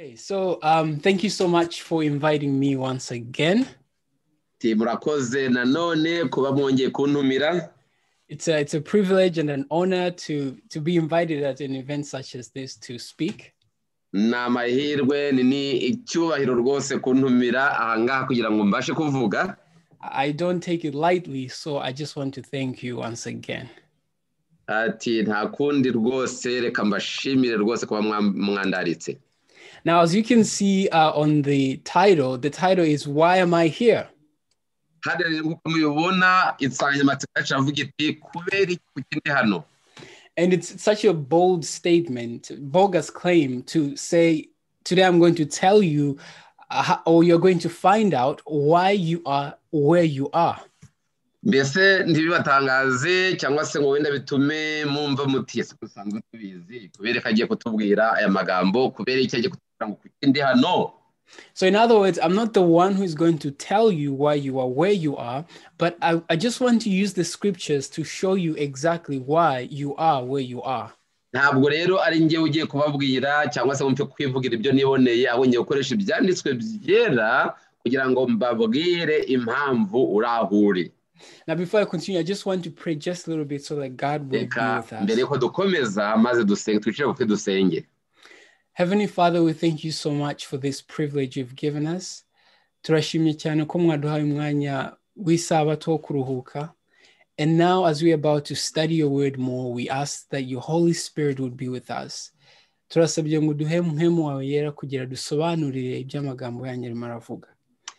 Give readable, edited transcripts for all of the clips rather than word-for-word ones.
Okay, so thank you so much for inviting me once again. It's a privilege and an honor to be invited at an event such as this to speak. I don't take it lightly, so I just want to thank you once again. Now, as you can see on the title is, Why Am I Here? And it's such a bold statement, bogus claim to say, today I'm going to tell you, or you're going to find out why you are where you are. So in other words, I'm not the one who's going to tell you why you are where you are, but I just want to use the scriptures to show you exactly why you are where you are. Now, before I continue, I just want to pray just a little bit so that God will be with us. Heavenly Father, we thank you so much for this privilege you've given us. And now, as we are about to study your word more, we ask that your Holy Spirit would be with us.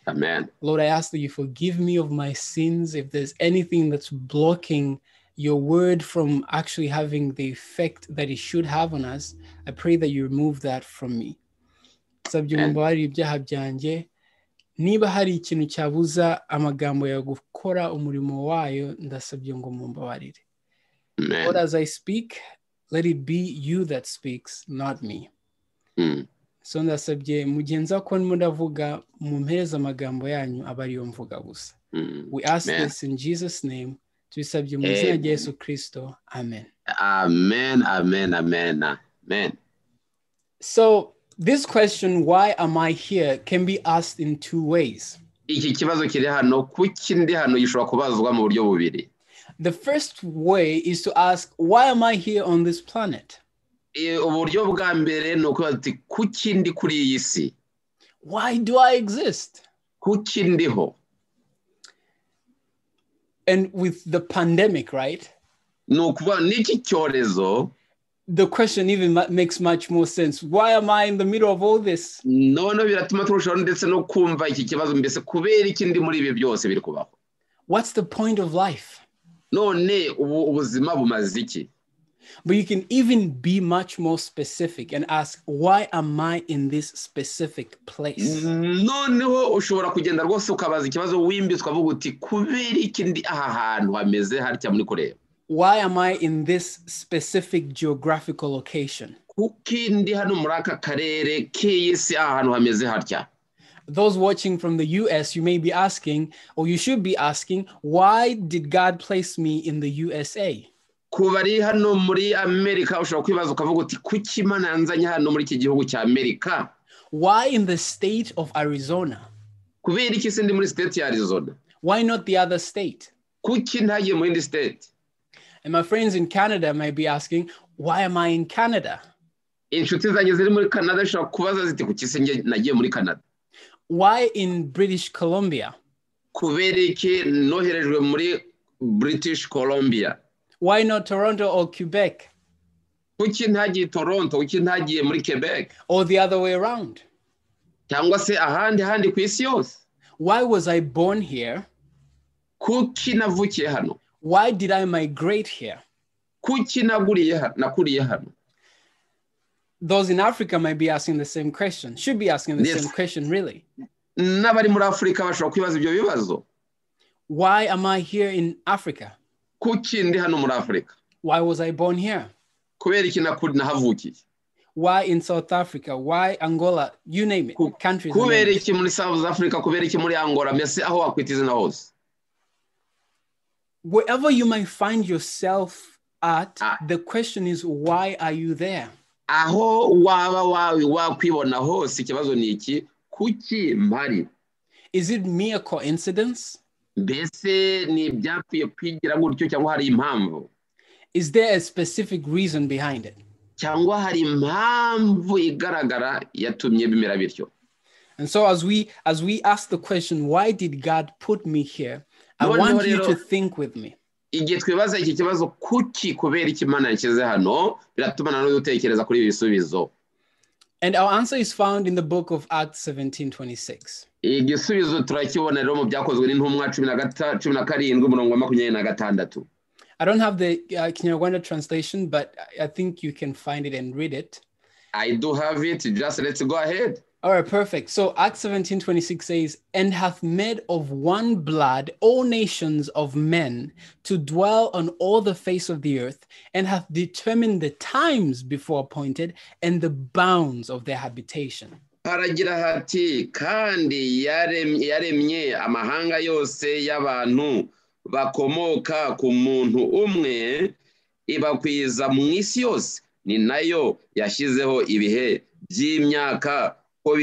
Amen. Lord, I ask that you forgive me of my sins. If there's anything that's blocking your word from actually having the effect that it should have on us, I pray that you remove that from me. Amen. Lord, as I speak, let it be you that speaks, not me. Mm. So we ask this in Jesus' name. Amen. Amen. Amen. Amen. Amen. So this question, why am I here, can be asked in two ways. The first way is to ask, why am I here on this planet? Why do I exist? And with the pandemic, right? The question even makes much more sense. Why am I in the middle of all this? What's the point of life? But you can even be much more specific and ask, why am I in this specific place? Why am I in this specific geographical location? Those watching from the US, you may be asking, or you should be asking, why did God place me in the USA? Why in the state of Arizona? Why not the other state? And my friends in Canada may be asking, why am I in Canada? Why in British Columbia? Why not Toronto or Quebec? Or the other way around? Why was I born here? Why did I migrate here? Those in Africa might be asking the same question, should be asking the same question, really. Why am I here in Africa? Why was I born here? Why in South Africa? Why Angola? You name it. Countries. Wherever you might find yourself at, the question is, why are you there? Aho waba wawe wakwibona hose ikibazo niki kuki mpari. Is it mere coincidence? Mbese ni byapfuye kwigira gutyo cyangwa hari impamvu? Is there a specific reason behind it? Cyangwa hari impamvu igaragara yatumye bimera bityo. And so as we ask the question, why did God put me here? I want you to think with me. And our answer is found in the book of Acts 17:26. I don't have the Kinyarwanda translation, but I think you can find it and read it. I do have it. Just let's go ahead. All right, perfect. So Acts 17:26 says, and hath made of one blood all nations of men to dwell on all the face of the earth, and hath determined the times before appointed and the bounds of their habitation. Aragira hati kandi yaremye amahanga yose y'abantu bakomoka ku muntu umwe ibakwiza mu isi yose ni nayo yashyizeho ibihe by'imyaka ko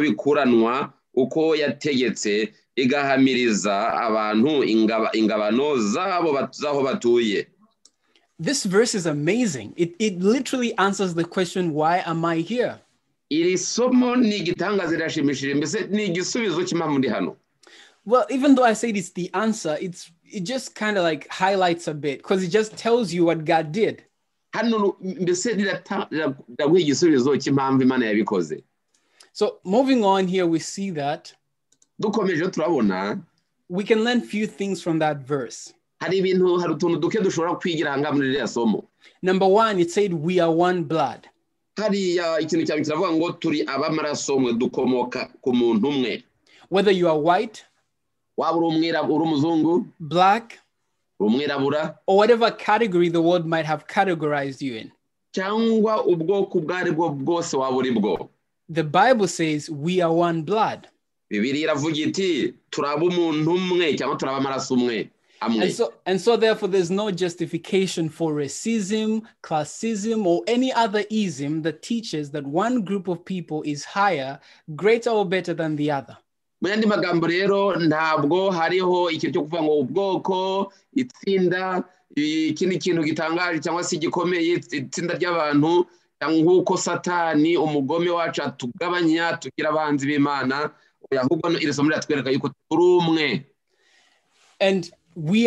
bikuranwa uko yategetse igahamiriza abantu ingabano zabo zaho batuye. This verse is amazing. It literally answers the question, why am I here? Well, even though I said it's the answer, it just kind of like highlights a bit because it just tells you what God did. So moving on here, we see that we can learn few things from that verse. Number one, it said we are one blood. Whether you are white, black, or whatever category the world might have categorized you in. The Bible says we are one blood. And so therefore there's no justification for racism, classism, or any other ism that teaches that one group of people is higher, greater, or better than the other. And we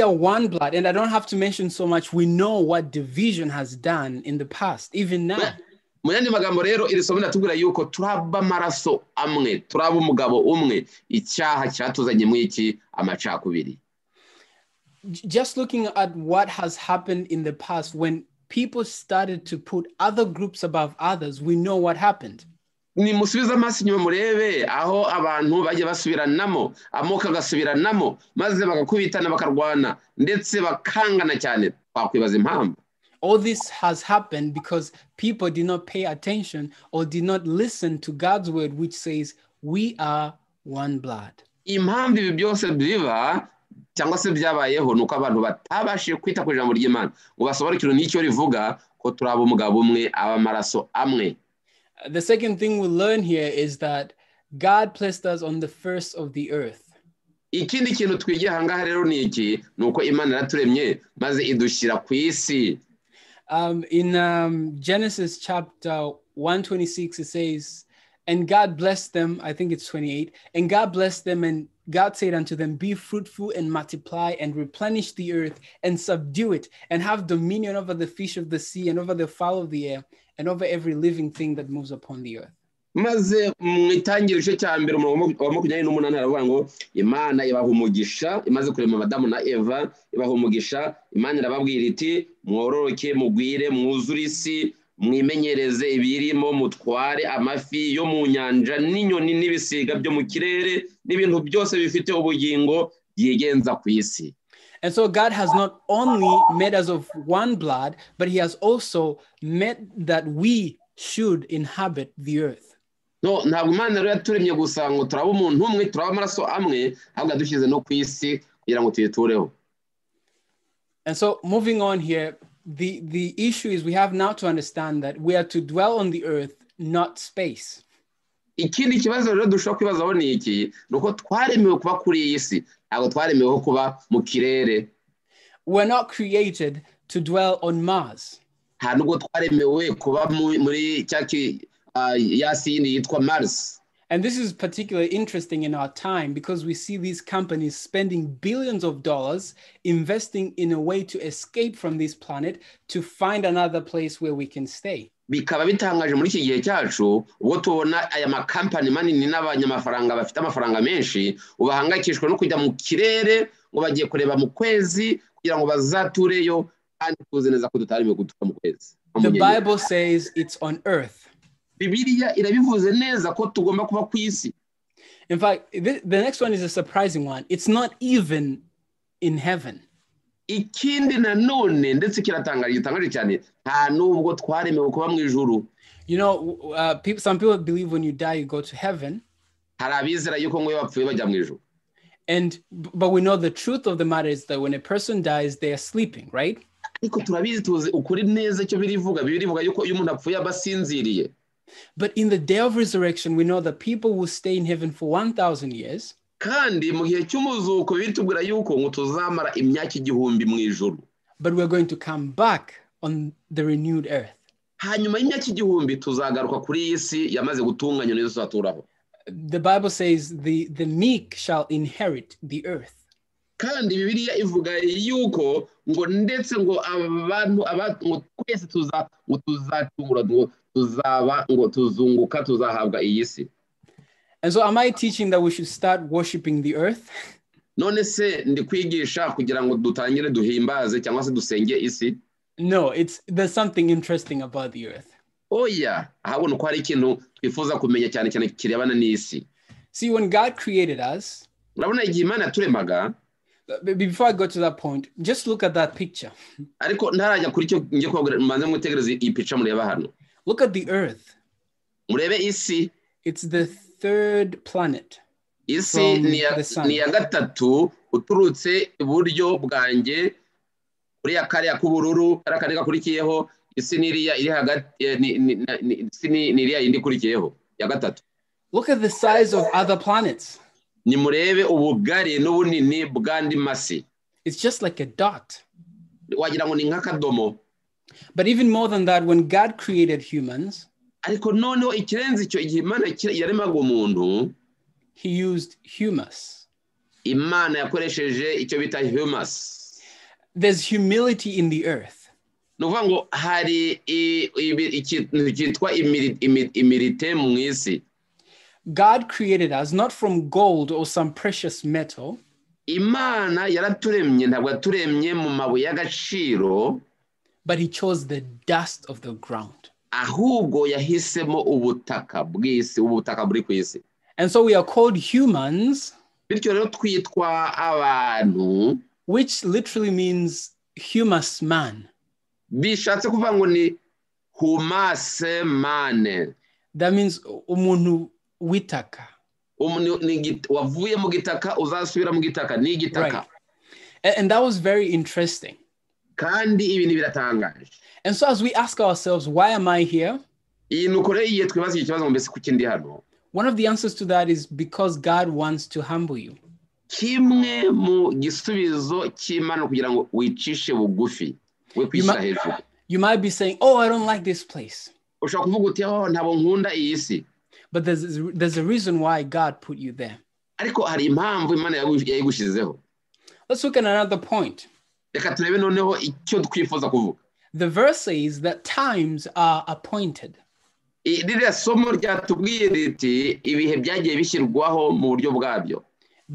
are one blood, and I don't have to mention so much. We know what division has done in the past, even now. Just looking at what has happened in the past when people started to put other groups above others, we know what happened. All this has happened because people did not pay attention or did not listen to God's word, which says, we are one blood. The second thing we learn here is that God placed us on the first of the earth. In Genesis chapter 1:26, it says, and God blessed them, I think it's 28, and God blessed them, and God said unto them, be fruitful and multiply and replenish the earth and subdue it and have dominion over the fish of the sea and over the fowl of the air and over every living thing that moves upon the earth. And so God has not only made us of one blood, but he has also made that we should inhabit the earth. And so moving on here, the issue is we have now to understand that we are to dwell on the earth, not space. Ikindi kibazo rero dushobora kwibazaho ni iki, nuko twaremewe kuba kuri iyi si, ntabwo twaremewe kuba mu kirere. We're not created to dwell on Mars. Nta nubwo twaremewe kuba muri cyaki yasi yitwa Mars. And this is particularly interesting in our time because we see these companies spending billions of dollars investing in a way to escape from this planet to find another place where we can stay. Bikaba bitangaje muri iki gihe cyacu ubwo tubona aya makampani manini n'abanyamafaranga bafite amafaranga menshi ubahangayikishwa no kujya mu kirere ngo bagiye kureba mu kwezi kugira ngo bazatureyo kandi tuzeneza ko tutarimo gutuka mu kwezi. The Bible says it's on earth. In fact, the next one is a surprising one. It's not even in heaven. You know, some people believe when you die, you go to heaven. But we know the truth of the matter is that when a person dies, they are sleeping, right? But in the day of resurrection, we know that people will stay in heaven for 1,000 years. But we're going to come back on the renewed earth. The Bible says the meek shall inherit the earth. And so am I teaching that we should start worshiping the earth? No, there's something interesting about the earth. Oh yeah. See, when God created us, before I go to that point, just look at that picture. Look at the earth. It's the third planet from the sun. Look at the size of other planets. It's just like a dot. But even more than that, when God created humans, He used humus. There's humility in the earth. God created us not from gold or some precious metal, but He chose the dust of the ground. And so we are called humans, which literally means humus man. That means umunu. Right. And that was very interesting. And so as we ask ourselves, why am I here? One of the answers to that is because God wants to humble you. You might be saying, oh, I don't like this place. But there's a reason why God put you there. Let's look at another point. The verse says that times are appointed.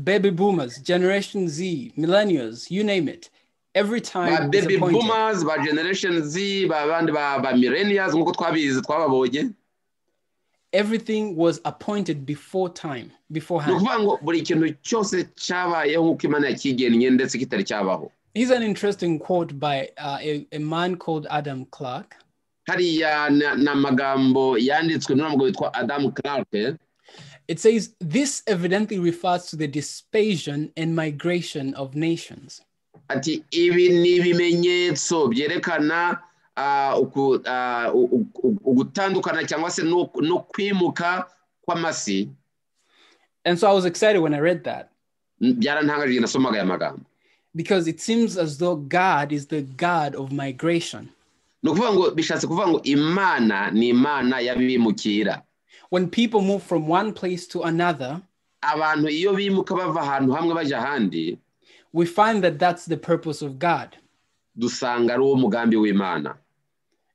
Baby boomers, Generation Z, millennials, you name it. Every time is appointed. Everything was appointed before time, beforehand. Here's an interesting quote by a man called Adam Clarke. It says, this evidently refers to the dispersion and migration of nations. ati ibi nibimenyetso byerekana ugutandukana cyangwa se no kwimuka kw'amasi. And so I was excited when I read that. Because it seems as though God is the God of migration. When people move from one place to another, we find that that's the purpose of God.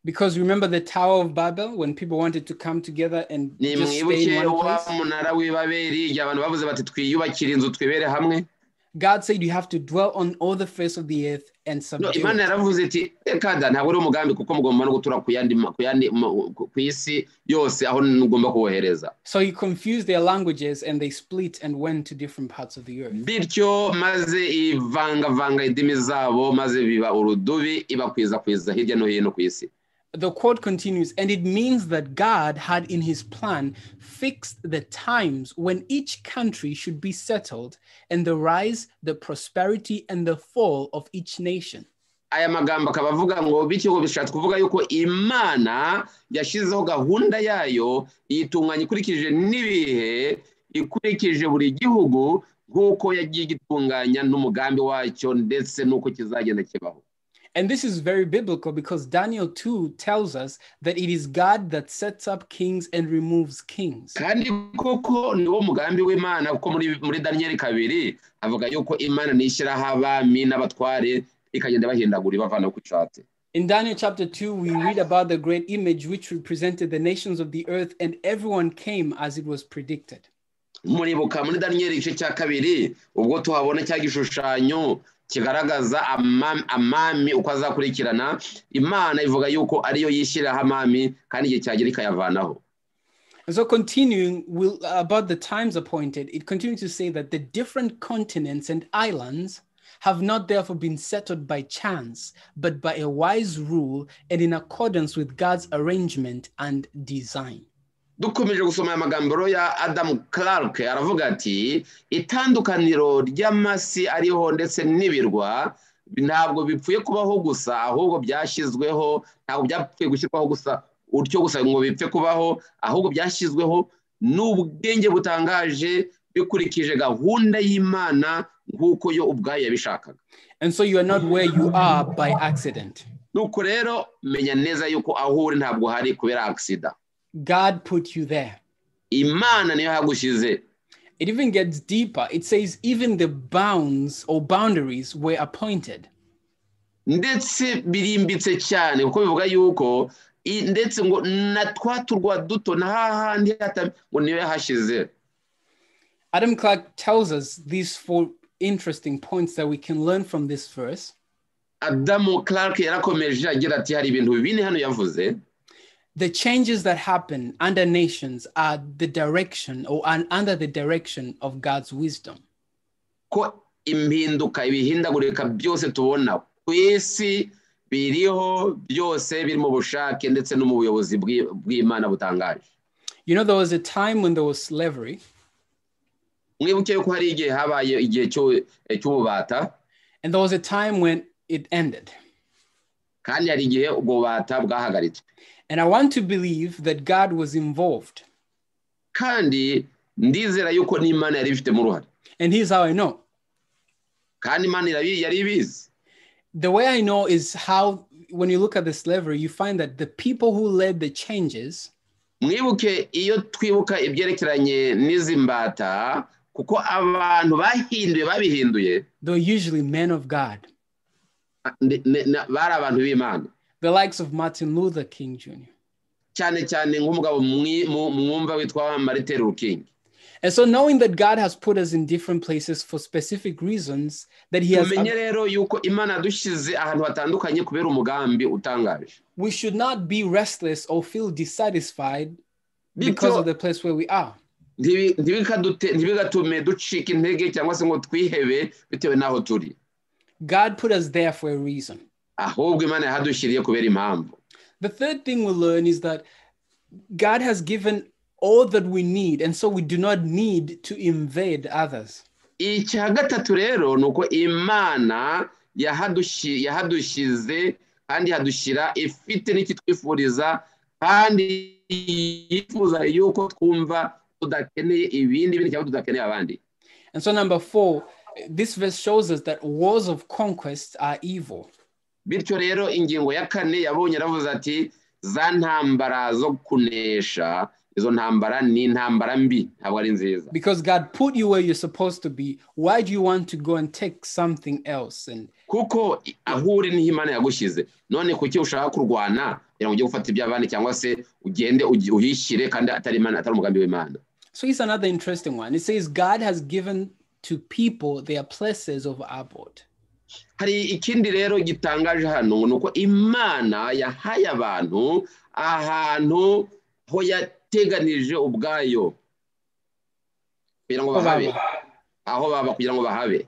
Because remember the Tower of Babel, when people wanted to come together and just stay in one place? God said you have to dwell on all the face of the earth and subdue it. So he confused their languages and they split and went to different parts of the earth. The quote continues, and it means that God had in his plan fixed the times when each country should be settled and the rise, the prosperity, and the fall of each nation. And this is very biblical because Daniel 2 tells us that it is God that sets up kings and removes kings. In Daniel chapter 2, we read about the great image which represented the nations of the earth, and everyone came as it was predicted. And so continuing about the times appointed, it continues to say that the different continents and islands have not therefore been settled by chance, but by a wise rule and in accordance with God's arrangement and design. Dukomeje gusoma amagambo ya Adam Clarke aravuga ati itandukaniro ry'amasi ariho ndetse n'ibirwa ntabwo bipfuye kubaho gusa ahubwo byashyizweho ntabwo byapfuye gushyirwaho gusa uryo gusa ngo bipfe kubaho ahubwo byashyizweho n'ubwenge butangaje bikurikije gahunda y'Imana nkuko yo ubwaye yabishakaga. And so you are not where you are by accident. Nuko rero menya neza yuko aho uri ntabwo hari kubera accident. God put you there. It even gets deeper. It says even the bounds or boundaries were appointed. Adam Clarke tells us these four interesting points that we can learn from this verse. The changes that happen under nations are the direction or under the direction of God's wisdom. You know, there was a time when there was slavery. And there was a time when it ended. And I want to believe that God was involved. And here's how I know. The way I know is how, when you look at the slavery, you find that the people who led the changes, they're usually men of God. The likes of Martin Luther King, Jr. And so knowing that God has put us in different places for specific reasons, that he has... We should not be restless or feel dissatisfied because of the place where we are. God put us there for a reason. The third thing we learn is that God has given all that we need, and so we do not need to invade others. yahadushyize kandi hadushira ifite n'ikitwifuriza kandi yifuza yuko twumva tudakeneye ibindi bintu cyangwa tudakeneye abandi. And so number 4, this verse shows us that wars of conquest are evil. Bityo rero ingingo ya 4 yabonye ravuze ati za ntambara zo kunesha izo ntambara ni ntambara mbi ntabwo ari nziza. Because God put you where you're supposed to be, why do you want to go and take something else? And kuko ahuri ni Imana yagushize none kuki ushaka kurwana kugira ngo ujye gufata iby'abandi cyangwa se ugende uhishire kandi atari Imana atari umugambi w'Imana. So it's another interesting one. It says God has given to people their places of abode. Hari ikindi rero gitangaje hano nuko Imana yahaye abantu ahantu ho yateganije ubwayo kugira ngo bahabe aho baba kugira ngo bahabe.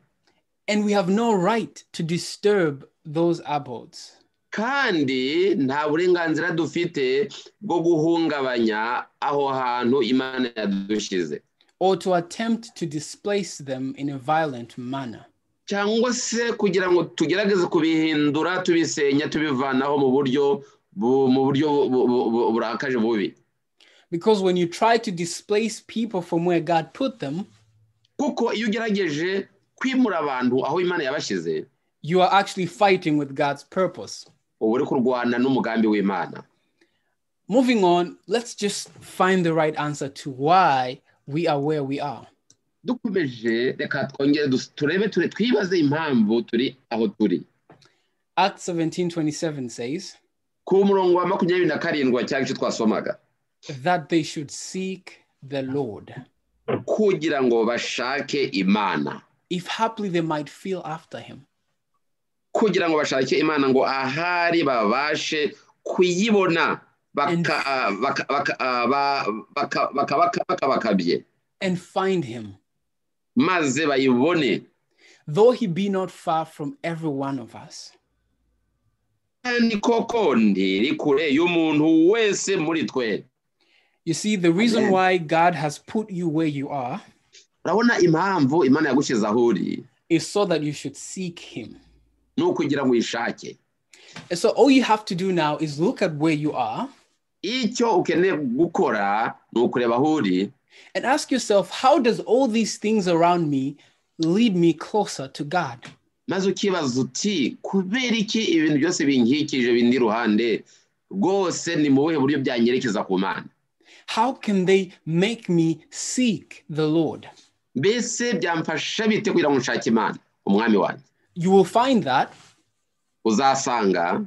And we have no right to disturb those abodes. Kandi nta burenganzira dufite bwo guhungabanya aho hantu Imana yadushize. Or to attempt to displace them in a violent manner. Cyangwa se kugira ngo tugerageze kubihindura tubisenya tubivanaho mu buryo burakaje bubi. Because when you try to displace people from where God put them, kuko iyo ugerageje kwimura abantu aho Imana yabashize, you are actually fighting with God's purpose. Uri kurwana n'umugambi w'Imana. Moving on, let's just find the right answer to why we are where we are. Acts 17:27 says that they should seek the Lord, if haply they might feel after him. And find him, though he be not far from every one of us. You see, the reason why God has put you where you are is so that you should seek him. And so all you have to do now is look at where you are and ask yourself, how does all these things around me lead me closer to God? How can they make me seek the Lord? You will find that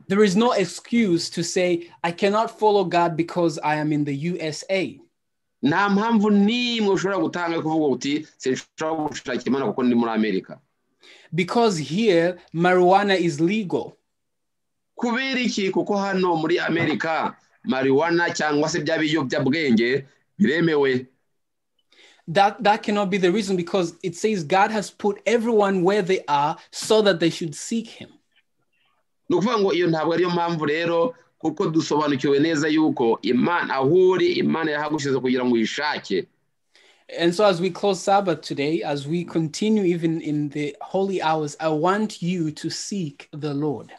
there is no excuse to say, I cannot follow God because I am in the USA. Because here, marijuana is legal. That cannot be the reason, because it says God has put everyone where they are so that they should seek him. And so as we close Sabbath today, as we continue even in the holy hours, I want you to seek the Lord.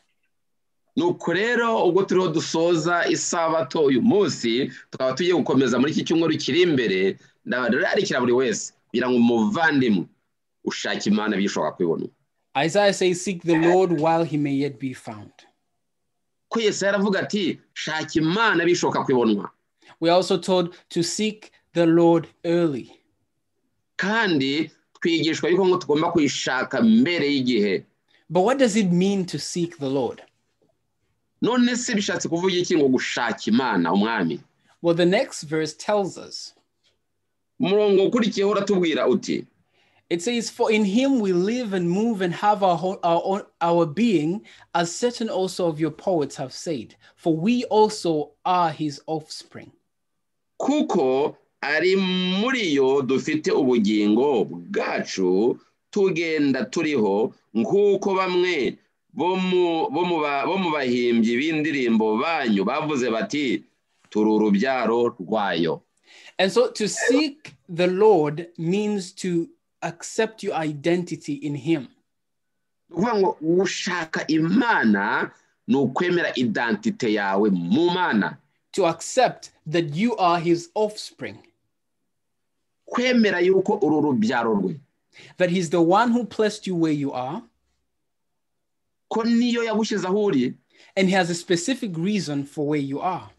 Isaiah says, seek the Lord while he may yet be found. We are also told to seek the Lord early. But what does it mean to seek the Lord? Well, the next verse tells us. It says, for in him we live and move and have our being, as certain also of your poets have said, for we also are his offspring. Kuko ari muri yo dufite ubugingo bwacu tugenda turiho nkuko bamwe bo mu bahimbyi b'indirimbo banyu bavuze bati turi urubyaro rwayo. And so to seek the Lord means to accept your identity in him. kuvuga ngo gushaka imana no kwemera identity yawe mu mana. To accept that you are his offspring. Kwemera yuko uru rubyaro rwe. That he's the one who placed you where you are. Ko niyo yagushize aho uri. And he has a specific reason for where you are.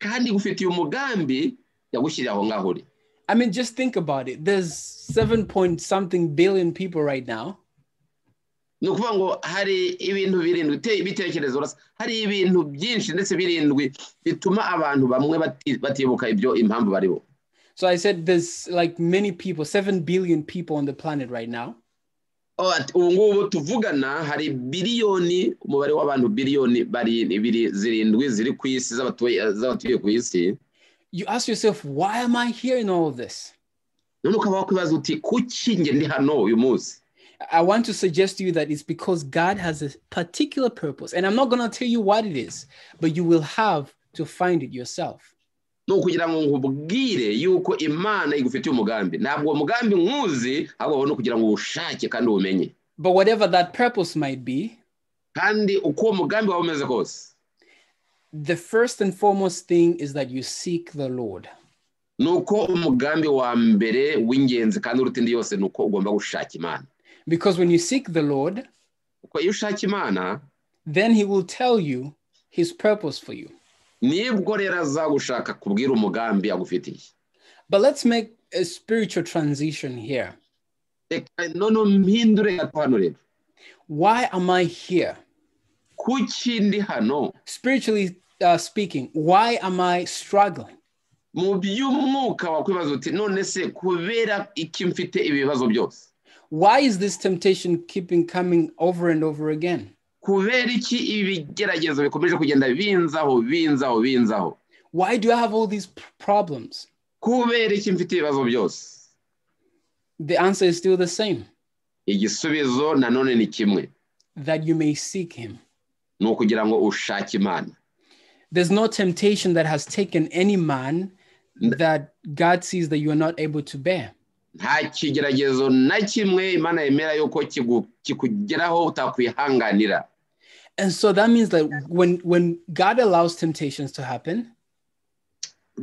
Kandi gufitiye umugambi yagushira aho ngaho uri. I mean, just think about it. There's 7-point-something billion people right now. So I said there's like many people, 7 billion people on the planet right now. You ask yourself, why am I hearing all of this? I want to suggest to you that it's because God has a particular purpose. And I'm not going to tell you what it is, but you will have to find it yourself. But whatever that purpose might be, the first and foremost thing is that you seek the Lord. Because when you seek the Lord, then he will tell you his purpose for you. But let's make a spiritual transition here. Why am I here? Spiritually speaking, why am I struggling? Why is this temptation keeping coming over and over again? Why do I have all these problems? The answer is still the same. That you may seek him. There's no temptation that has taken any man that God sees that you are not able to bear. And so that means that when God allows temptations to happen,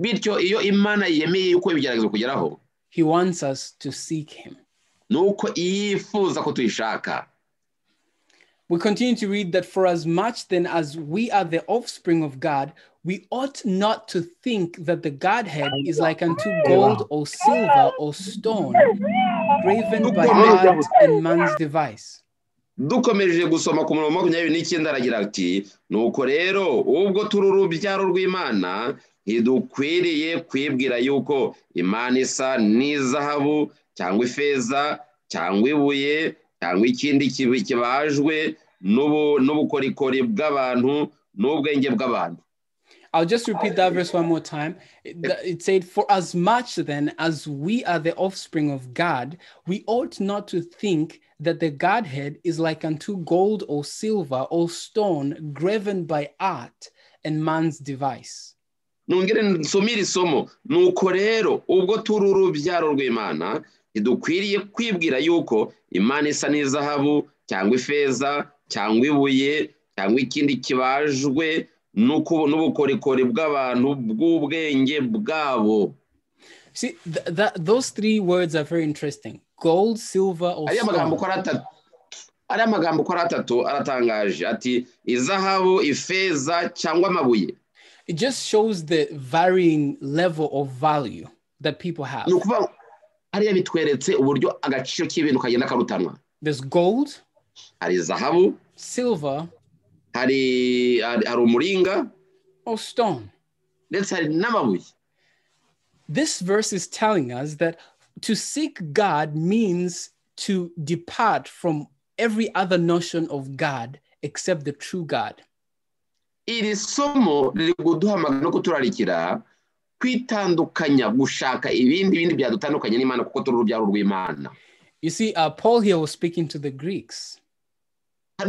he wants us to seek him. We continue to read that for as much then as we are the offspring of God, we ought not to think that the Godhead is like unto gold or silver or stone, graven by art and man's device. I'll just repeat that verse one more time. It said, for as much then as we are the offspring of God, we ought not to think that the Godhead is like unto gold or silver or stone graven by art and man's device. See, those three words are very interesting. Gold, silver, or stone. It just shows the varying level of value that people have. There's gold, silver, or stone. This verse is telling us that to seek God means to depart from every other notion of God except the true God. You see, Paul here was speaking to the Greeks. They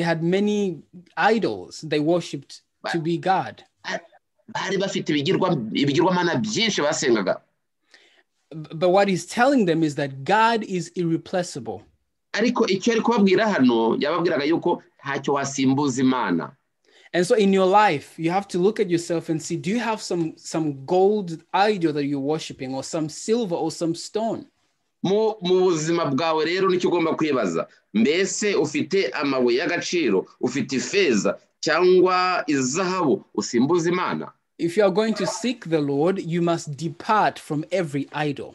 had many idols they worshipped to be God. But what he's telling them is that God is irreplaceable. And so in your life, you have to look at yourself and see, do you have some gold idol that you're worshiping, or some silver, or some stone? If you are going to seek the Lord, you must depart from every idol.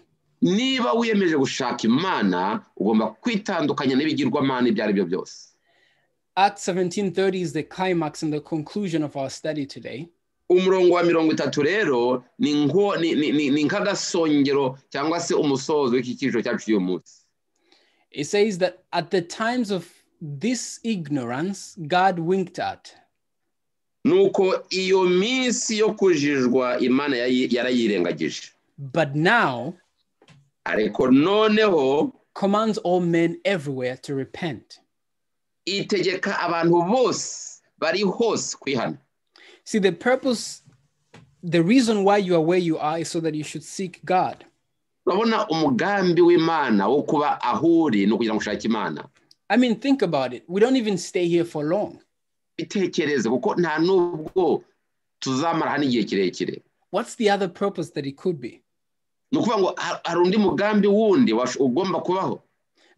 Acts 17:30 is the climax and the conclusion of our study today. It says that at the times of this ignorance, God winked at. But now commands all men everywhere to repent. See, the purpose, the reason why you are where you are is so that you should seek God. I mean, think about it. We don't even stay here for long. What's the other purpose that it could be?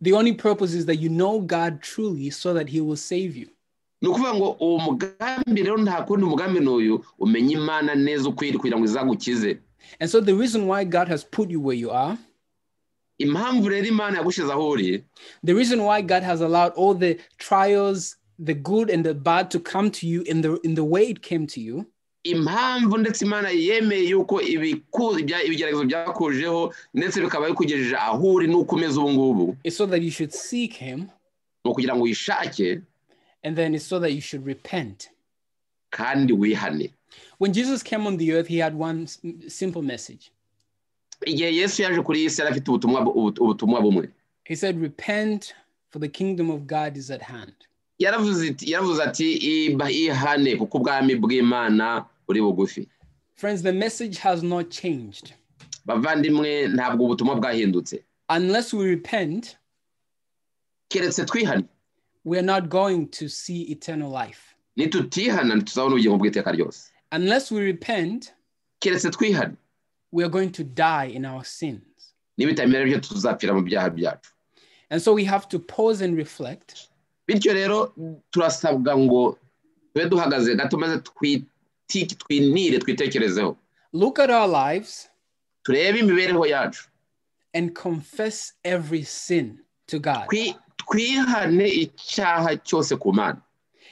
The only purpose is that you know God truly so that he will save you. And so the reason why God has put you where you are, the reason why God has allowed all the trials, the good and the bad, to come to you in the way it came to you, it's so that you should seek him, and then it's so that you should repent. When Jesus came on the earth, he had one simple message. He said, repent, for the kingdom of God is at hand. Friends, the message has not changed. Unless we repent, we are not going to see eternal life. Unless we repent, we are going to die in our sins. And so we have to pause and reflect. Look at our lives and confess every sin to God.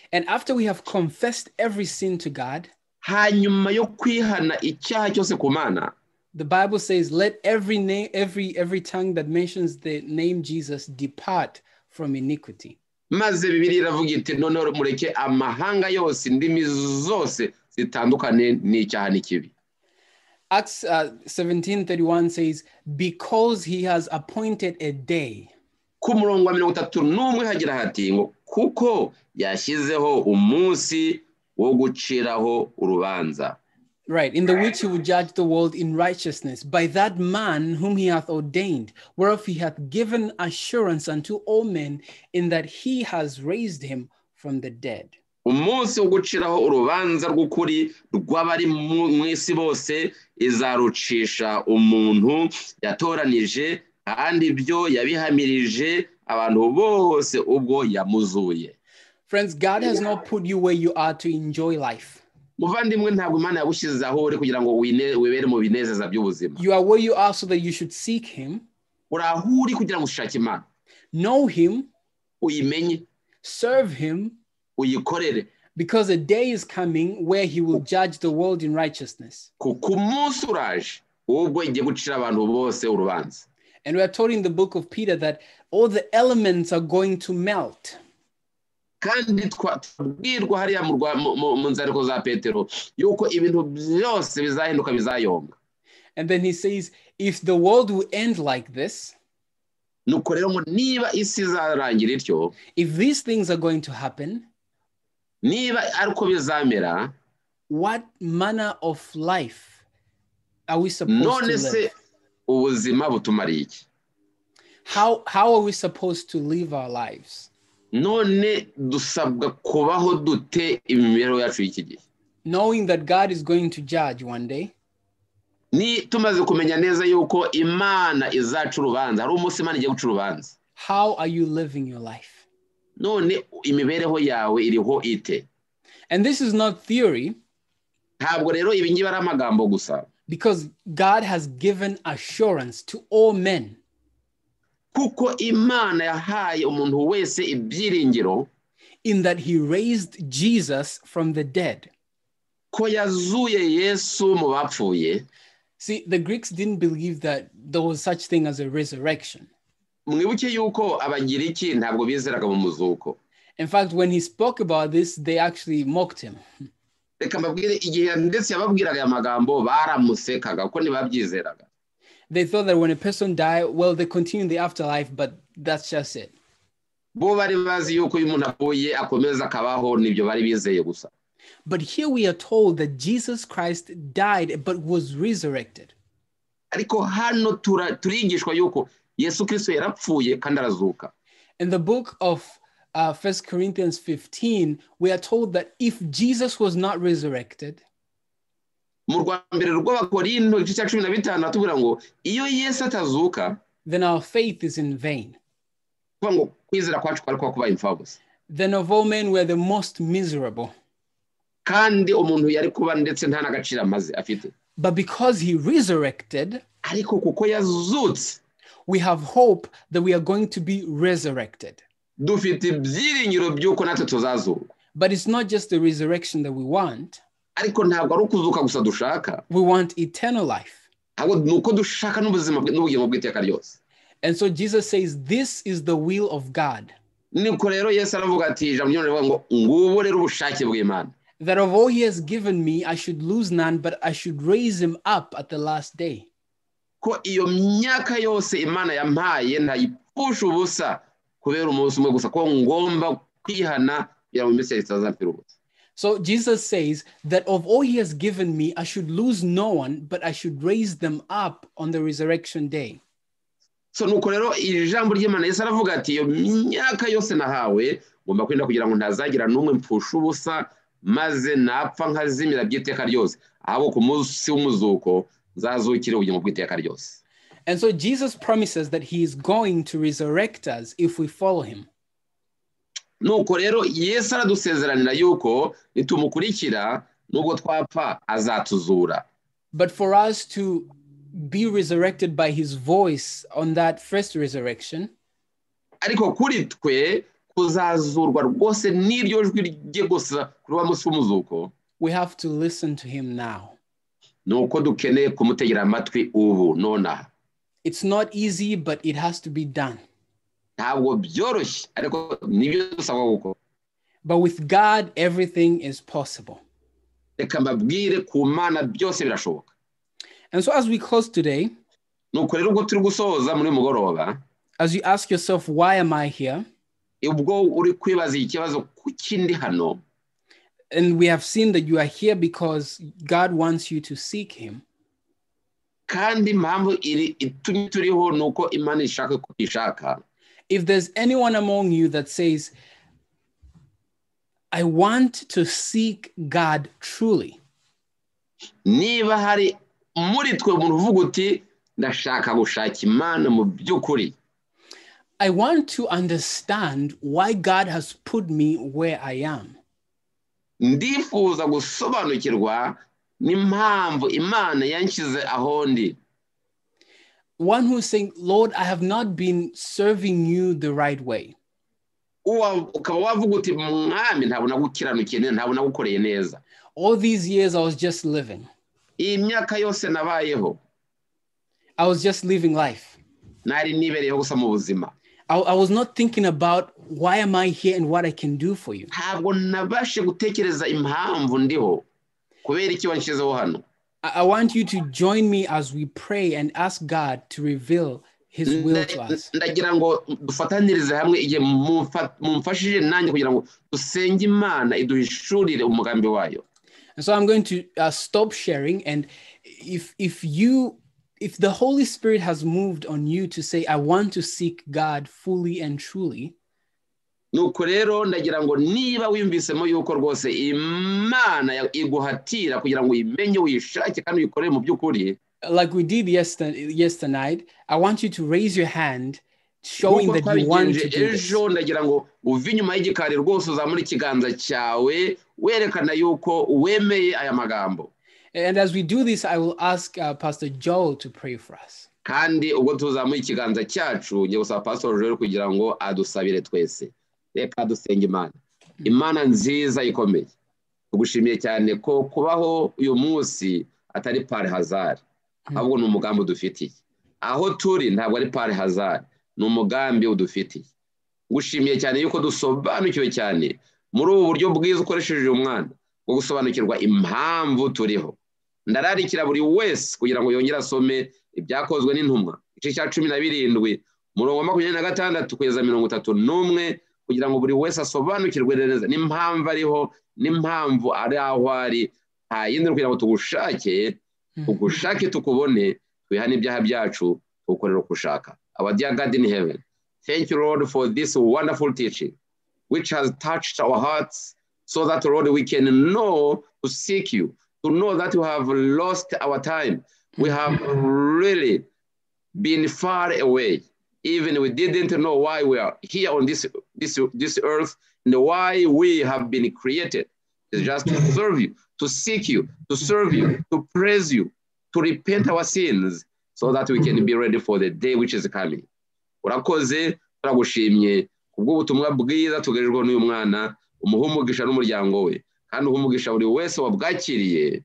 And after we have confessed every sin to God, the Bible says, let every tongue that mentions the name Jesus depart from iniquity. Acts 17:31 says, because he has appointed a day in the which he will judge the world in righteousness by that man whom he hath ordained, whereof he hath given assurance unto all men, in that he has raised him from the dead. Friends, God has not put you where you are to enjoy life. You are where you are so that you should seek him, know him, serve him, because a day is coming where he will judge the world in righteousness. And we are told in the book of Peter that all the elements are going to melt. And then he says, if the world will end like this, if these things are going to happen, what manner of life are we supposed to live? ubuzima butumariye iki? How are we supposed to live our lives? None dusabwa kubaho dute imibereho yacu y'iki gihe? Knowing that God is going to judge one day. Ni tumaze kumenya neza yuko Imana izaca urubanza, ari umunsi Imana igiye guca urubanza. How are you living your life? None imibereho yawe iriho ite? And this is not theory. Ntabwo rero ibi ngibi ari amagambo gusa. Because God has given assurance to all men. In that he raised Jesus from the dead. See, the Greeks didn't believe that there was such thing as a resurrection. In fact, when he spoke about this, they actually mocked him. They thought that when a person died, well, they continue the afterlife, but that's just it. But here we are told that Jesus Christ died, but was resurrected. In the book of First Corinthians 15, we are told that if Jesus was not resurrected, then our faith is in vain. Then of all men, we are the most miserable. But because he resurrected, we have hope that we are going to be resurrected. But it's not just the resurrection that we want. We want eternal life. And so Jesus says, this is the will of God. That of all he has given me, I should lose none, but I should raise him up at the last day. So Jesus says that of all he has given me, I should lose no one, but I should raise them up on the resurrection day. And so Jesus promises that he is going to resurrect us if we follow him. But for us to be resurrected by his voice on that first resurrection, we have to listen to him now. It's not easy, but it has to be done. But with God, everything is possible. And so as we close today, as you ask yourself, why am I here? And we have seen that you are here because God wants you to seek him. If there's anyone among you that says, I want to seek God truly, I want to understand why God has put me where I am. One who is saying, Lord, I have not been serving you the right way. All these years I was just living. I was just living life. I was not thinking about why am I here and what I can do for you. I want you to join me as we pray and ask God to reveal his will to us. And so I'm going to stop sharing. And if you if the Holy Spirit has moved on you to say, I want to seek God fully and truly, nuko rero ndagira ngo niba wimvisemo yuko rwose Imana iguhatira kugira ngo uyimenye uyishake kandi uyikorere mu byukuri, like we did yesterday, I want you to raise your hand showing that you want to do this. Ndagira ngo uve inyuma y'igikari rwose uzamura ikiganza cyawe werekana yuko wemeye aya magambo. And as we do this, I will ask Pastor Joel to pray for us. Kandi ubwo tuzamuye ikiganza cyacu ngiye gusaba Pastor Joel kugira ngo adusabire twese. Reka dusenge Imana. Imana nziza ikomeye. Tugushimiye cyane ko kubaho uyu munsi atari par hasard. Ahubwo n'umugambi udufitiye. Aho turi ntabwo ari par hasard, n'umugambi udufitiye. Ngushimiye cyane yuko dusobanukiwe cyane muri ubu buryo bwiza ukoresheje umwana bwo gusobanukirwa impamvu turiho. Ndararikira buri wese kugira ngo yongere asome ibyakozwe n'intumwa igice cya 17 murongo 26 kugeza 31 kugira ngo buri wese asobanukirwe neza n'impamvu ariho n'impamvu ari aho ari, hayindi kugira ngo tugushake tugushake tukubone twihane ibyaha byacu tukorera kushaka. Our dear God in heaven, thank you, Lord, for this wonderful teaching, which has touched our hearts so that, Lord, we can know to seek you, to know that we have lost our time. We have really been far away. Even we didn't know why we are here on this earth and why we have been created. It's just to serve you, to seek you, to serve you, to praise you, to repent our sins, so that we can be ready for the day which is coming. Urakoze, turagushimye kubwo ubutumwa bwiza tugejejeho n'uyu mwana, umuhumugisha n'umuryango we, kandi uhumugisha buri wese wabwakiriye.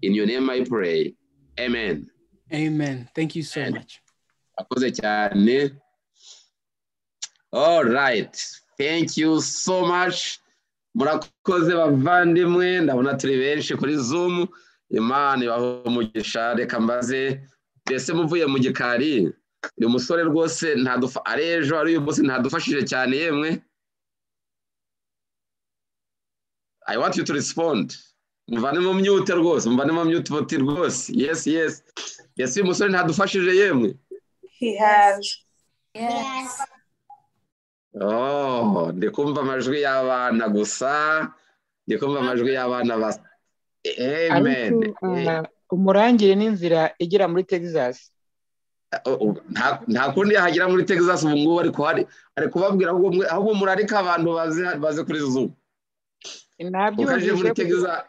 In your name I pray. Amen. Amen. Thank you so much. Akoze cyane. All right. Thank you so much. Murakoze bavandimwe, ndabona turi benshi kuri Zoom. Imana ibahumugisha. Reka mbaze ese muvuye mu gikari uyu musore rwose ntadufa arejo ari uyu bose ntadufashije cyane yemwe. I want you to respond. Muvanemo mute rwose, muvanemo mute boti rwose. Yes, yes. Yes, uyu musore ntadufashije yemwe. He has. Yes. Oh, ndikumva amajwi y'abana gusa. Ndikumva amajwi y'abana basa. Amen. Umurangire n'inzira igera muri Texas. Nta kundi yahagera muri Texas ubu ngubu, ariko ari kubabwira ahubwo murarika abantu baze kuri Zoom. Ntabyo muri Texas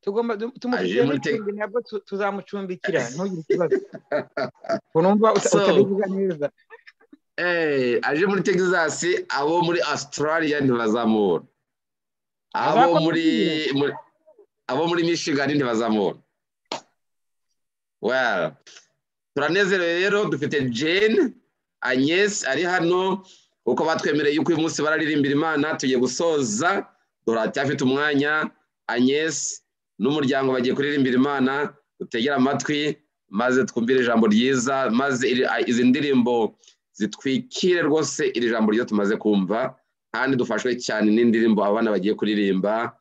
tugomba tumufite ntabwo tuzamucumbikira ntugire ikibazo. Urumva utabivuga neza. Aje muri Texas, abo muri Australia ntibazamubona. Abo muri Michigan ntibazamubona. Well, turanezerewe rero dufite Jane Agnes ari hano uko batwemereye yuko uyu munsi bararirimbira Imana tugiye gusoza. Duracyafite umwanya, Agnes n'umuryango bagiye kuririmbira Imana, dutegera amatwi maze twumvire ijambo ryiza, maze izi ndirimbo zitwikire rwose iri jambo ryo tumaze kumva, kandi dufashwe cyane n'indirimbo abana bagiye kuririmba.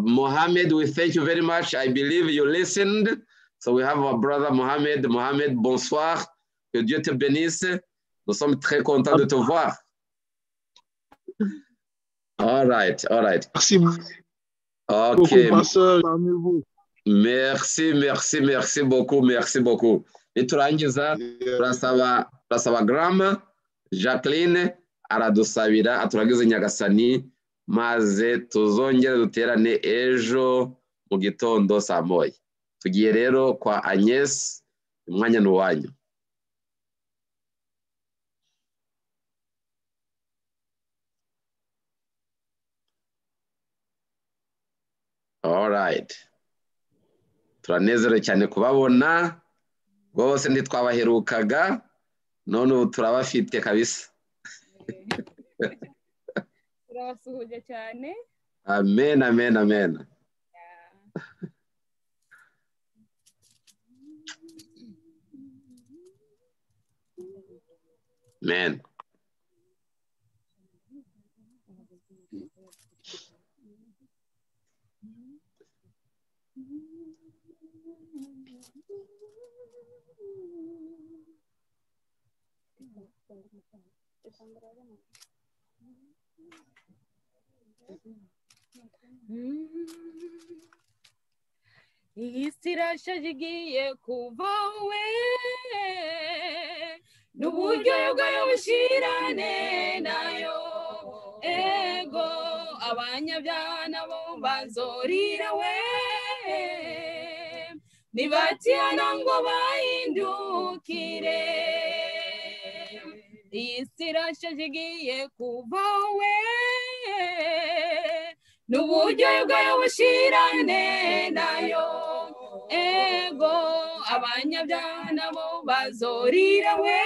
Mohammed, we thank you very much. I believe you listened. So we have our brother Mohamed. Mohamed, bonsoir. Que Dieu te bénisse. Nous sommes très contents de te voir. All right, all right. Merci. Okay. Merci beaucoup, merci beaucoup. Et turangiza turasaba grama Jacqueline aradusabira aturagize Nyagasani maze tuzongera duterane ejo mu gitondo saa moya. Tugiye rero kwa Agnes, umwanya n'uwanyu. All right. Turanezerewe cyane kubabona. Bose ntitwabaherukaga, none turabafite kabisa. Turabasuhuje cyane. Amen, amen, amen. Man. Isirasha jigiye kuva we n'uburyo bwayo bushirane nayo ego abanyabyana bo bazorira we nibatyana ngo bahindukire isirasha jigiye kuva we n'uburyo bwayo bushirane nayo ego abanyabyana bo bazorira we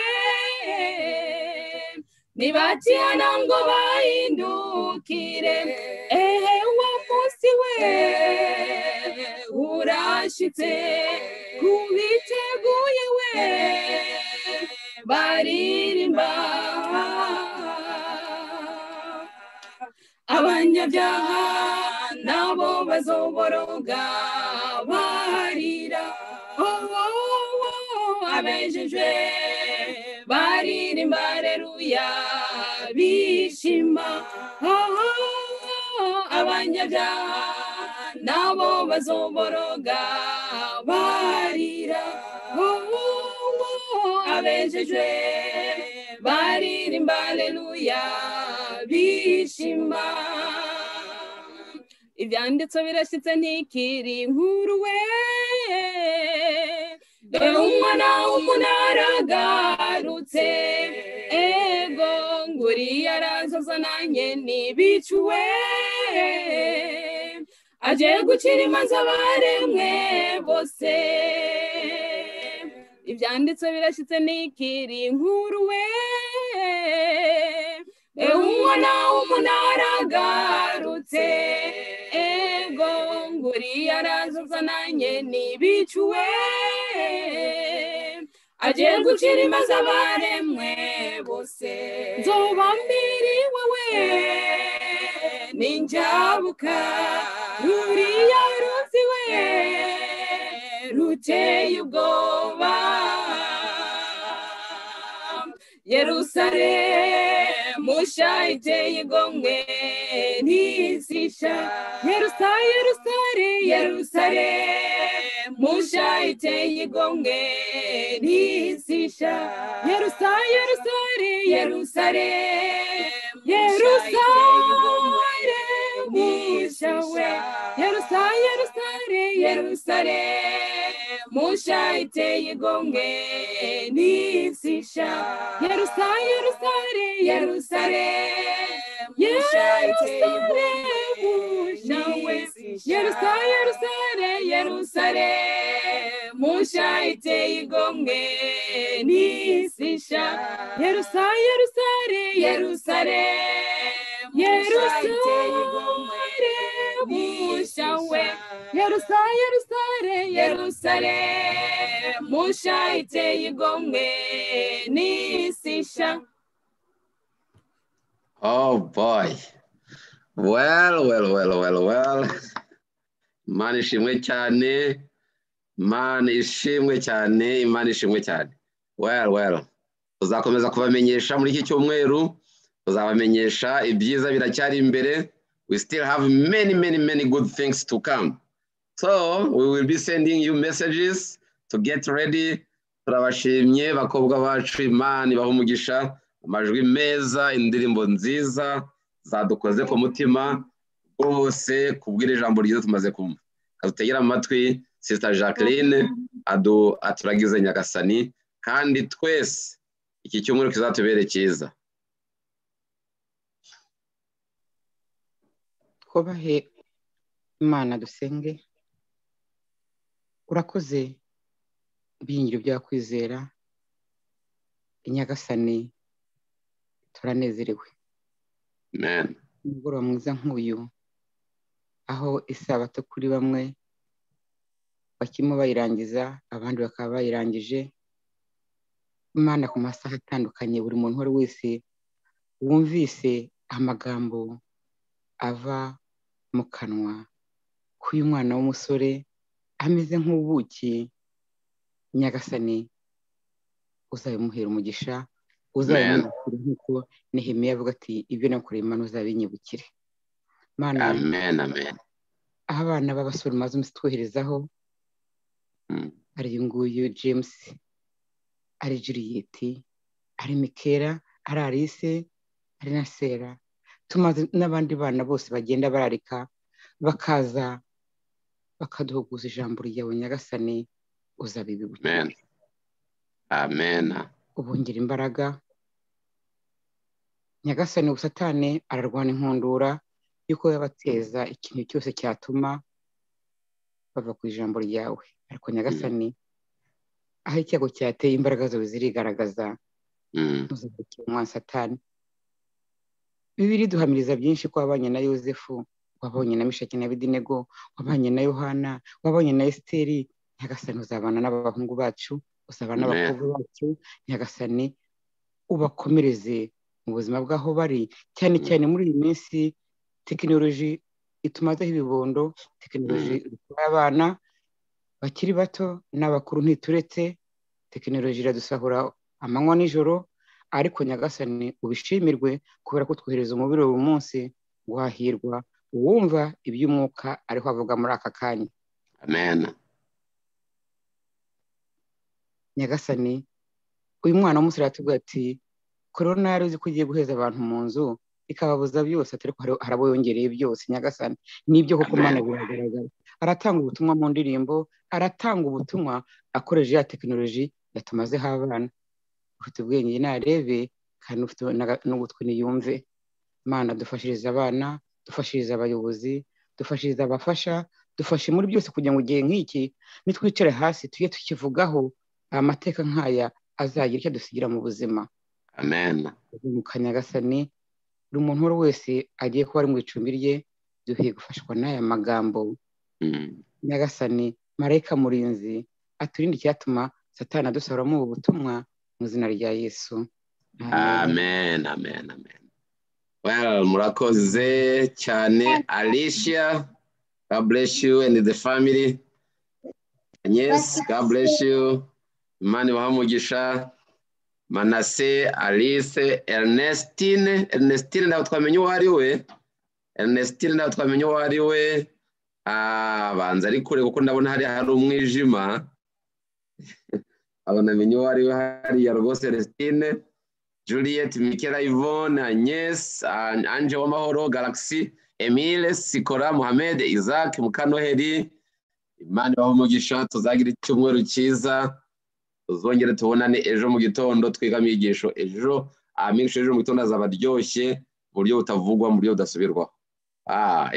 nibatyana ngo bahindukire ewa munsi we urashitse kubiteguye we baririmba abanyabyana nabo bazoboroga barira abejejwe baririmba alleluya bishima abanyabyana nabo bazoboroga barira abejejwe baririmba alleluya bishima ibyanditse birashitse ntikiri inkuru we dore umwana w'umunara agarutse ego nguriya razazananye n'ibicuwe aje gukira imanza baremwe bose ibyanditse birashitse ntikiri inkuru we umwana w'umunara agarutse ego nguriya razazananye n'ibicuwe aje gukira imanza baremwe bose nzobambiriwe we ninjabuka nguriya ruzi we ruteye ubwoba Yerusalemu iteye igomwe ntizisha Yerusalemu iteye igomwe ntizisha Yerusalemu ishawe Yerusalemu iteye igomwe ntizisha Oh boy. Well. Imana ishimwe cyane. Well. Uzakomeza kubamenyesha muri iki cyumweru, uzabamenyesha ibyiza biracyari imbere. We still have many good things to come. So, we will be sending you messages to get ready. Turabashimye bakobwa bacu Imana ibaha umugisha. Amajwi meza indirimbo nziza zadukoze ku mutima bose kubwira ijambo ryiza tumaze kumva kadutegera amatwi Sister Jacqueline aturagize Nyagasani kandi twese iki cyumweru kizatubere cyiza kubahe Imana dusenge urakoze bingiro byakwizera Nyagasani turanezerewe amen ngoro mwiza nkuyu aho isabato kuri bamwe bakimo bayirangiza abandi bakaba bayirangije Imana ku masaha atandukanye buri muntu wese wumvise amagambo ava mu kanwa kuyu mwana w'umusore ameze nk'ubuki Nyagasani uzabimuhera umugisha Amen. Amen. Amen. Abana b'abasore maze mutwoherezaho ari nguyu James ari Juliet ari Mikera ari Alice ari Nasera tumaze n'abandi bana bose bagenda bararika bakaza bakaduhuguza ijambo ryawe Nyagasani uzabibi. Amen. Amen. Ubongera imbaraga Nyagasani usatane ararwana inkundura yuko yabateza ikintu cyose cyatuma bava ku ijambo ryawe ariko Nyagasani aho icyago cyateye imbaraga zawe zirigaragaza uzabikemwa Satani. Bibiri duhamiriza byinshi ko abanye na Yosefu wabonye na Meshaki na Abedenego wabanye na Yohana wabonye na Esiteri. Nyagasani uzabana n'abahungu bacu usabana n'abakobwa bacu Nyagasani ubakomereze mu buzima bw'aho bari cyane cyane muri iyi minsi tekinoloji itumazeho ibibondo tekinoloji y'abana bakiri bato n'abakuru ntituretse tekinoloji iradusahura amanywa n'ijoro ariko Nyagasani ubishimirwe kubera ko twohereza umubiri uyu munsi guhahirwa uwumva iby'umwuka ariho avuga muri aka kanya. Amen. Nyagasani uyu mwana w'umusore atubwira ati corona yaruzi kugiye guheza abantu mu nzu ikababuza byose atari ko harabo yongereye byose Nyagasani nibyo koko mana guhagaragara aratanga ubutumwa mu ndirimbo aratanga ubutumwa akoresheje ya technology yatumaze habana ufite ubwenge narebe kandi ufite n'ugutwi niyumve. Mana dufashiriza abana dufashiriza abayobozi dufashiriza abafasha dufashe muri byose kugira ngo igihe nk'iki nitwicare hasi tuye tukivugaho amateka nk'aya azagira icyo dusigira mu buzima. Amen. Nyagasani uri umuntu wese agiye kuba ari mu icumbi rye duhe gufashwa n'aya magambo. Nyagasani marayika murinzi aturinde icyatuma Satani adusahura mu butumwa mu izina rya Yesu. Amen. Amen. Amen. Well, murakoze cyane Alicia, God bless you and the family. And yes, God bless you. Imana ibahamugisha. Manase, Alice, Ernestine na twamenye uhariwe banza ari kure kuko ndabona hari umwijima abana menye uhariwe hari ya rwose Ernestine Juliet Michaela Yvonne Agnes Anje Wamahoro Galaxy Emile Sikora Mohamed Isaac Mukanoheri. Imana ibahamugisha tuzagira icyumweru cyiza uzongere tubonane ejo mu gitondo twiga migisho ejo amigisho ejo mu gitondo azabaryoshye mu buryo butavugwa mu buryo budasubirwaho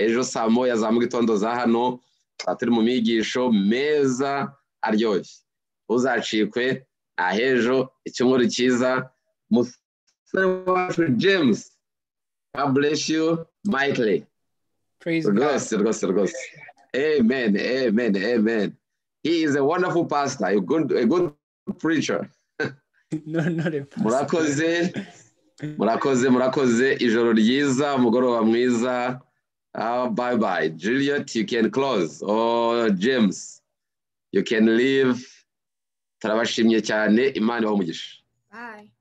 ejo saa moya za mu gitondo za hano turi mu migisho meza aryoshye uzacikwe ahejo icyumweru cyiza musore wacu James. God bless you mightily. Praise God. Rwose amen. Amen. Amen. He is a wonderful pastor, a good preacher. No, not a pastor. Murakoze ijoro ryiza mugoroba mwiza. Bye bye. Juliet, you can close. Oh, James, you can leave. Tarabashimye cyane Imana ibahe umugisha. Bye.